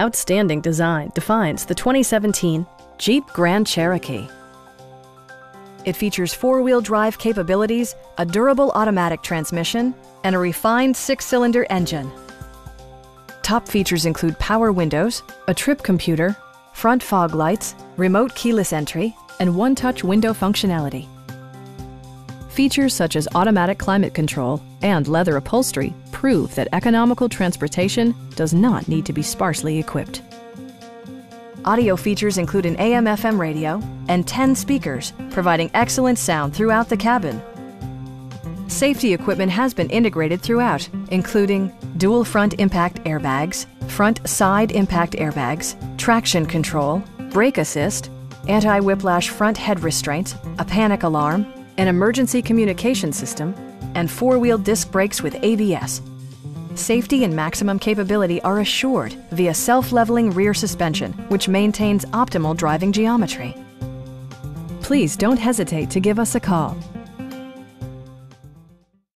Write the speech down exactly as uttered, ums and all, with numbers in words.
Outstanding design defines the twenty seventeen Jeep Grand Cherokee. It features four-wheel drive capabilities, a durable automatic transmission, and a refined six-cylinder engine. Top features include power windows, a trip computer, front fog lights, remote keyless entry, and one-touch window functionality. Features such as automatic climate control and leather upholstery prove that economical transportation does not need to be sparsely equipped. Audio features include an A M F M radio and ten speakers, providing excellent sound throughout the cabin. Safety equipment has been integrated throughout, including dual front impact airbags, front side impact airbags, traction control, brake assist, anti-whiplash front head restraints, a panic alarm, an emergency communication system, and four-wheel disc brakes with A B S. Safety and maximum capability are assured via self-leveling rear suspension, which maintains optimal driving geometry. Please don't hesitate to give us a call.